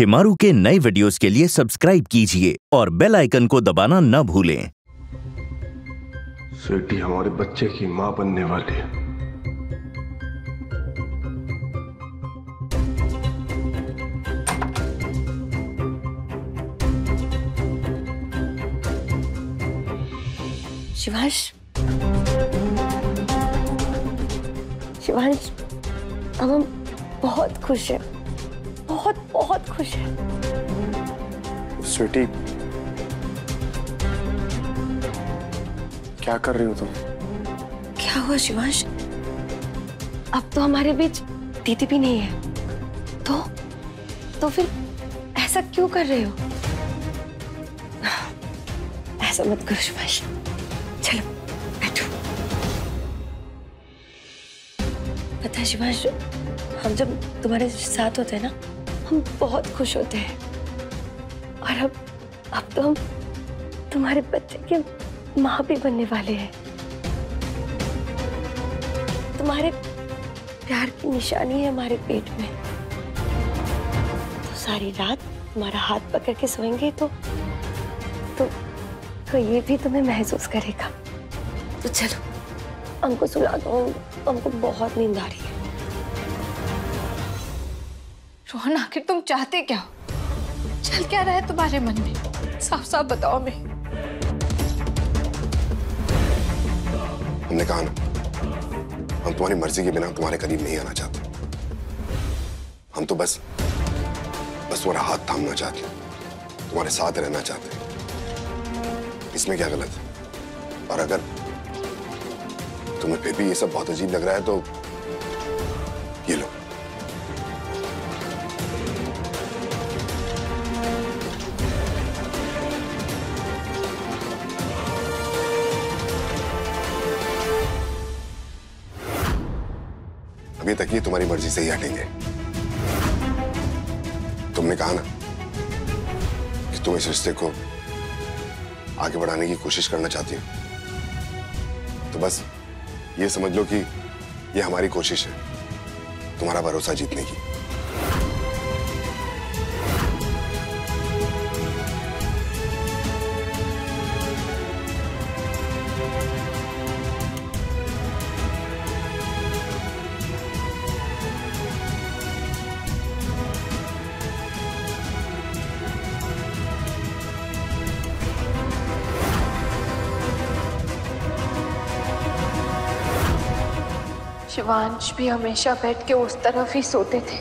शेमारू के नए वीडियोस के लिए सब्सक्राइब कीजिए और बेल आइकन को दबाना ना भूलें। स्वीटी हमारे बच्चे की मां बनने वाली है। शिवांश, अब हम बहुत खुश हैं, बहुत बहुत खुश हैं। स्वीटी, क्या कर रही हो तुम? क्या हुआ शिवांश? अब तो हमारे बीच दीदी भी नहीं है, तो फिर ऐसा क्यों कर रहे हो? ऐसा मत करो शिवांश, चलो बैठो। पता है शिवांश, हम जब तुम्हारे साथ होते हैं ना, हम बहुत खुश होते हैं। और अब तो हम तुम्हारे बच्चे के माँ भी बनने वाले हैं। तुम्हारे प्यार की निशानी है हमारे पेट में। तो सारी रात हमारा हाथ पकड़ के सोएंगे तो ये भी तुम्हें महसूस करेगा। तो चलो हमको सुला दो, हमको बहुत नींद आ रही है। रोहन, आखिर तुम चाहते क्या हो? चल क्या रहा है तुम्हारे मन में? साफ साफ बताओ। मैं हमने कहा ना, हम तुम्हारी मर्जी के बिना तुम्हारे करीब नहीं आना चाहते। हम तो बस तुम्हारा हाथ थामना चाहते, तुम्हारे साथ रहना चाहते। इसमें क्या गलत है? और अगर तुम्हें फिर भी ये सब बहुत अजीब लग रहा है तो ये लो। अभी तक ये तुम्हारी मर्जी से ही हटेंगे। तुमने कहा ना कि तुम इस रिश्ते को आगे बढ़ाने की कोशिश करना चाहती हो, तो बस ये समझ लो कि ये हमारी कोशिश है तुम्हारा भरोसा जीतने की। शिवांश भी हमेशा बैठ के उस तरफ ही सोते थे।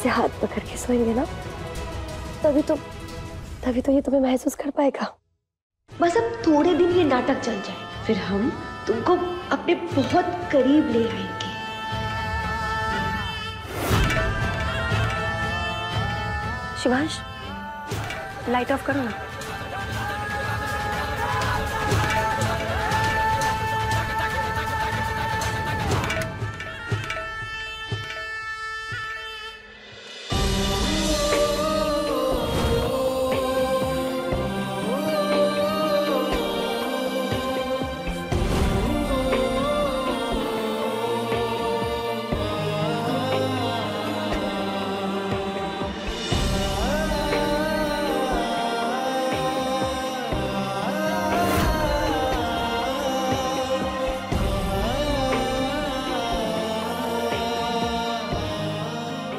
ऐसे हाथ पकड़ के सोएंगे ना, तभी तो ये तुम्हें महसूस कर पाएगा। बस अब थोड़े दिन ये नाटक चल जाए, फिर हम तुमको अपने बहुत करीब ले आएंगे। शिवांश, लाइट ऑफ करो ना।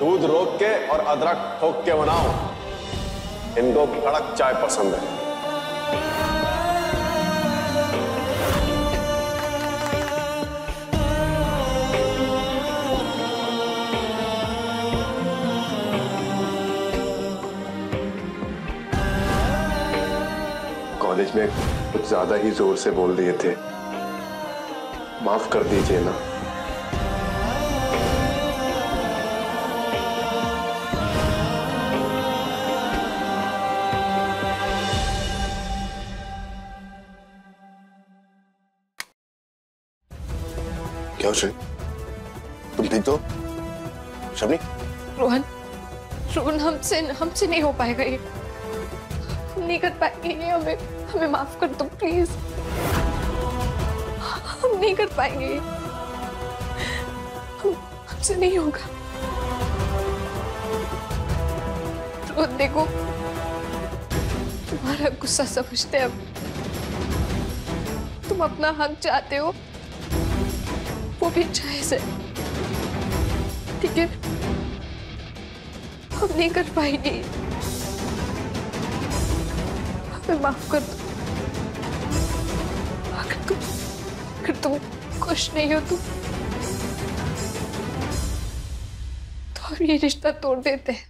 दूध रोक के और अदरक ठोक के बनाओ। इनको कड़क चाय पसंद है। कॉलेज में कुछ ज्यादा ही जोर से बोल दिए थे, माफ कर दीजिए ना। क्या श्री, तुम ठीक तो? शबनी? रोहन, रोहन हमसे नहीं हो पाएगा ये, हम नहीं कर पाएंगे ये, हमें माफ कर दो प्लीज, हम नहीं कर पाएंगे ये, हमसे नहीं होगा। रोहन देखो, तुम्हारा गुस्सा समझते हैं हम, तुम अपना हक चाहते हो, वो भी जायज है, ठीक है, हम नहीं कर पाएंगे, हमें माफ कर दो। अगर तुम खुश नहीं हो तो हम ये रिश्ता तोड़ देते हैं।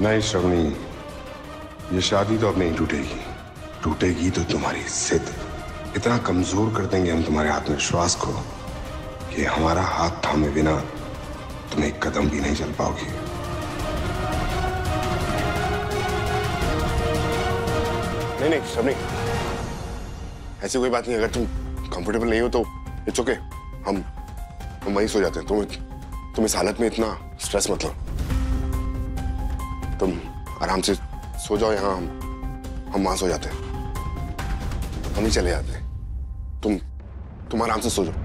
नहीं श्रवणी, ये शादी तो अब नहीं टूटेगी, टूटेगी तो तुम्हारी जिद। इतना कमजोर कर देंगे हम तुम्हारे आत्मविश्वास को कि हमारा हाथ थामे बिना तुम एक कदम भी नहीं चल पाओगी। नहीं नहीं श्रवणी, ऐसी कोई बात नहीं, अगर तुम कंफर्टेबल नहीं हो तो इट्स ओके, हम वहीं सो जाते हैं, तुम इस हालत में इतना स्ट्रेस मत लो, तुम आराम से सो जाओ यहाँ, हम वहां सो जाते हैं, हम ही चले जाते हैं, तुम आराम से सो जाओ।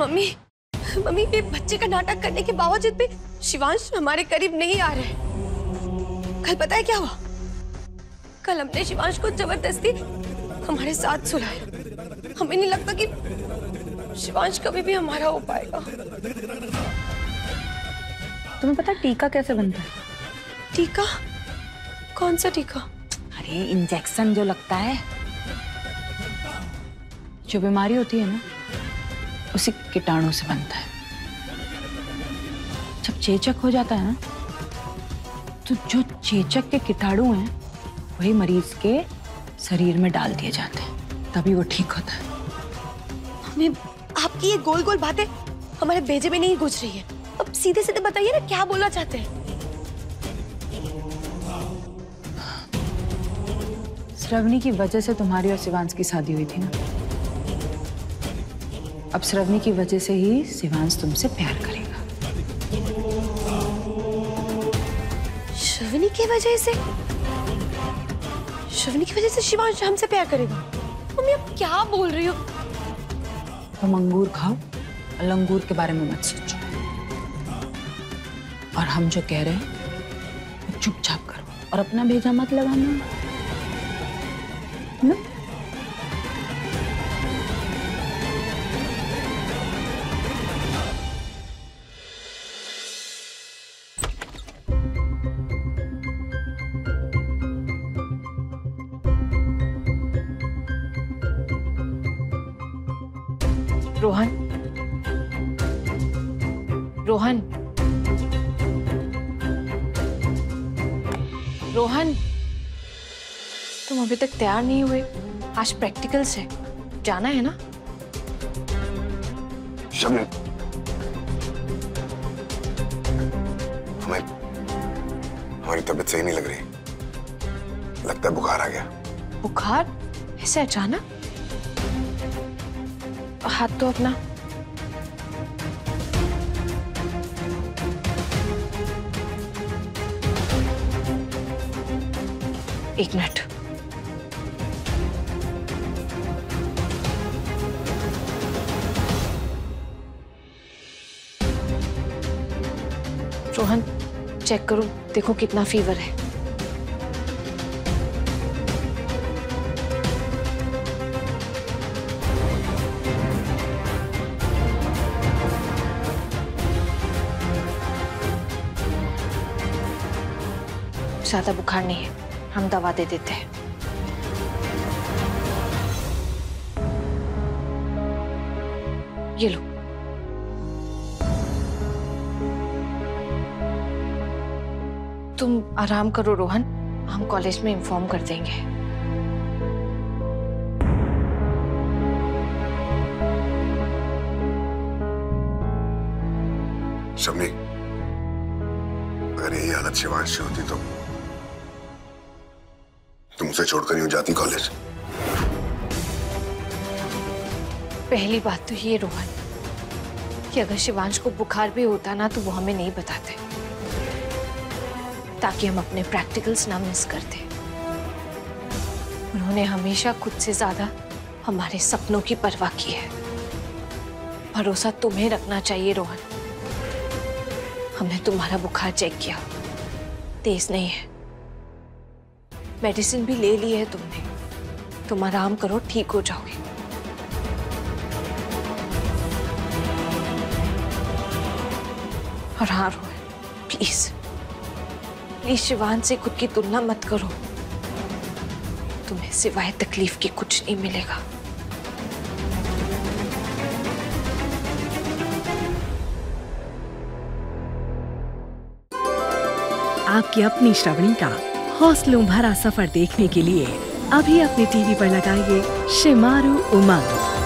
मम्मी, मम्मी ये बच्चे का नाटक करने के बावजूद भी शिवांश हमारे करीब नहीं आ रहे। कल पता है क्या हुआ? कल हमने शिवांश को जबरदस्ती हमारे साथ सुलाया। हमें नहीं लगता कि शिवांश कभी भी हमारा हो पाएगा। तुम्हें पता टीका कैसे बनता है? टीका? कौन सा टीका? अरे इंजेक्शन जो लगता है, जो बीमारी होती है ना उसी कीटाणु से बनता है। जब चेचक हो जाता है ना तो जो चेचक के कीटाणु हैं वही मरीज के शरीर में डाल दिए जाते हैं, तभी वो ठीक होता है। हमें आपकी ये गोल गोल बातें हमारे भेजे में नहीं गुजर रही है, अब सीधे सीधे बताइए ना क्या बोलना चाहते हैं। श्रवणी की वजह से तुम्हारी और शिवांश की शादी हुई थी ना, अब श्रवणी की वजह से ही शिवांश तुमसे प्यार करेगा। श्रवणी की वजह से शिवांश हमसे प्यार करेगा? मम्मी अब क्या बोल रही हो? तुम अंगूर खाओ और लंगूर के बारे में मत सोचो, और हम जो कह रहे हैं वो चुपचाप करो और अपना भेजा मत लगाना ना। रोहन, तुम अभी तक तैयार नहीं हुए, आज प्रैक्टिकल्स है, जाना है ना? शबनी, हमारी तबीयत सही नहीं लग रही, लगता है बुखार आ गया। बुखार? ऐसे अचानक? हाथ तो अपना। एक मिनट, रोहन चेक करो, देखो कितना फीवर है। ज्यादा बुखार नहीं है, हम दवा दे देते हैं। ये लो, तुम आराम करो रोहन, हम कॉलेज में इन्फॉर्म कर देंगे। शम्मी, अगर यही हालत शिवांश से होती तो तुमसे छोड़कर यूं जाती कॉलेज। पहली बात तो ये रोहन कि अगर शिवांश को बुखार भी होता ना तो वो हमें नहीं बताते, ताकि हम अपने प्रैक्टिकल्स ना मिस करते। उन्होंने हमेशा खुद से ज्यादा हमारे सपनों की परवाह की है। भरोसा तुम्हें रखना चाहिए रोहन। हमने तुम्हारा बुखार चेक किया, तेज नहीं है, मेडिसिन भी ले ली है तुमने। तुम आराम करो, ठीक हो जाओगे। और हाँ रोहन, प्लीज प्लीज शिवान से खुद की तुलना मत करो, तुम्हें सिवाय तकलीफ के कुछ नहीं मिलेगा। आपकी अपनी श्रवणी का हौसलों भरा सफर देखने के लिए अभी अपने टीवी पर लगाइए शेमारू उमंग।